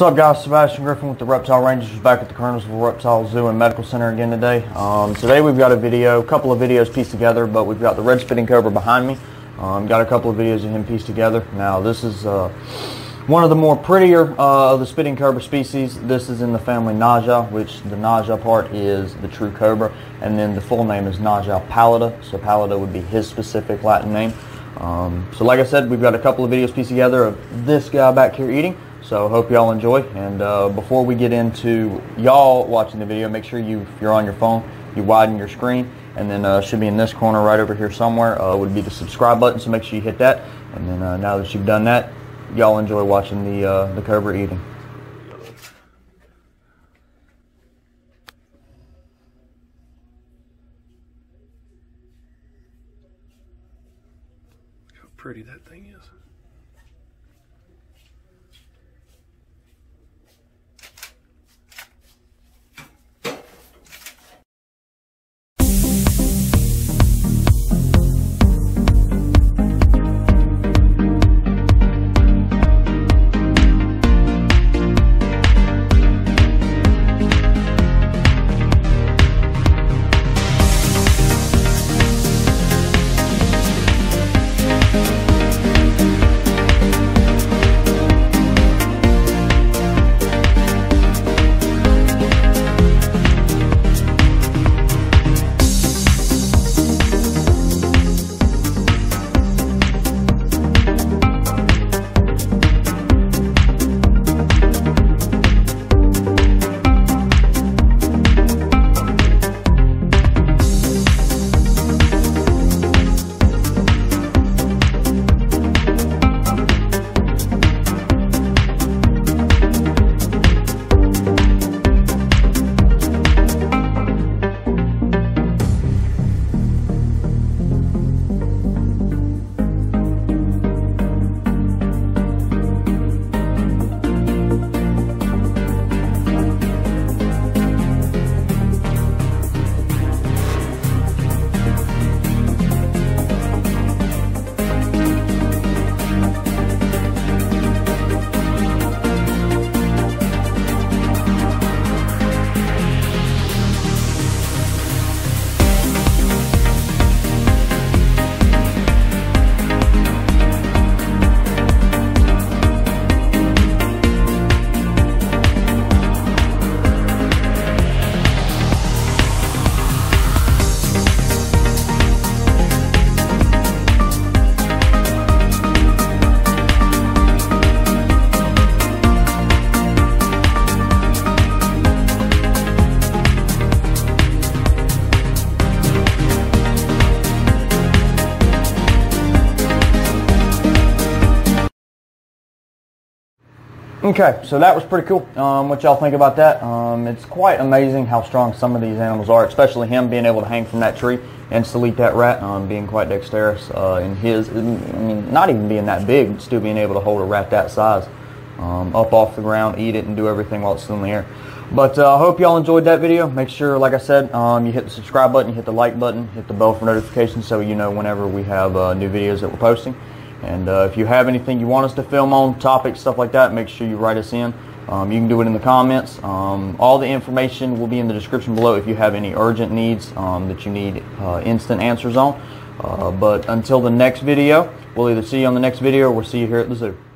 What's up, guys? Sebastian Griffin with the Reptile Rangers, back at the Kernersville Reptile Zoo and Medical Center again today. Today we've got a video, a couple of videos pieced together, but we've got the red spitting cobra behind me. Got a couple of videos of him pieced together. Now this is one of the more prettier of the spitting cobra species. This is in the family Naja, which the Naja part is the true cobra, and then the full name is Naja Pallida, so Pallida would be his specific Latin name. So like I said, we've got a couple of videos pieced together of this guy back here eating. So hope y'all enjoy, and before we get into y'all watching the video, make sure if you're on your phone, you widen your screen, and then should be in this corner right over here somewhere would be the subscribe button, so make sure you hit that. And then now that you've done that, y'all enjoy watching the cobra eating. Look how pretty that thing is. Okay, so that was pretty cool. What y'all think about that? It's quite amazing how strong some of these animals are, especially him being able to hang from that tree and still eat that rat, being quite dexterous in his, I mean, not even being that big, but still being able to hold a rat that size up off the ground, eat it, and do everything while it's still in the air. But I hope y'all enjoyed that video. Make sure, like I said, you hit the subscribe button, you hit the like button, hit the bell for notifications so you know whenever we have new videos that we're posting. And if you have anything you want us to film on, topics, stuff like that, make sure you write us in. You can do it in the comments. All the information will be in the description below if you have any urgent needs that you need instant answers on. But until the next video, we'll either see you on the next video or we'll see you here at the zoo.